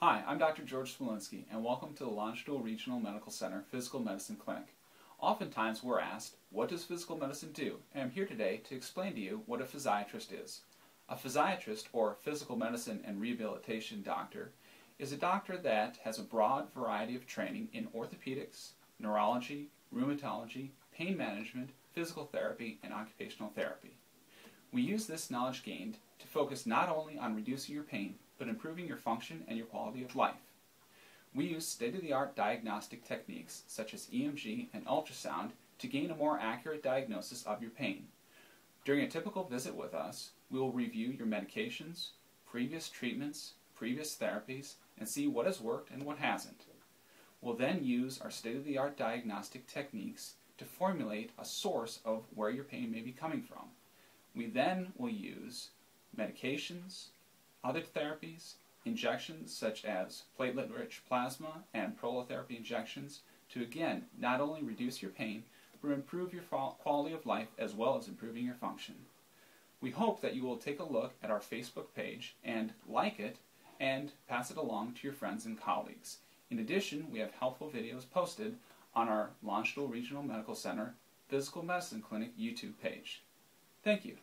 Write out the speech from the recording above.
Hi, I'm Dr. George Smolinski, and welcome to the Landstuhl Regional Medical Center Physical Medicine Clinic. Oftentimes we're asked, what does physical medicine do? And I'm here today to explain to you what a physiatrist is. A physiatrist, or physical medicine and rehabilitation doctor, is a doctor that has a broad variety of training in orthopedics, neurology, rheumatology, pain management, physical therapy, and occupational therapy. We use this knowledge gained to focus not only on reducing your pain, but improving your function and your quality of life. We use state-of-the-art diagnostic techniques such as EMG and ultrasound to gain a more accurate diagnosis of your pain. During a typical visit with us, we will review your medications, previous treatments, previous therapies, and see what has worked and what hasn't. We'll then use our state-of-the-art diagnostic techniques to formulate a source of where your pain may be coming from. We then will use medications, other therapies, injections such as platelet-rich plasma and prolotherapy injections to again not only reduce your pain, but improve your quality of life as well as improving your function. We hope that you will take a look at our Facebook page and like it and pass it along to your friends and colleagues. In addition, we have helpful videos posted on our Landstuhl Regional Medical Center Physical Medicine Clinic YouTube page. Thank you.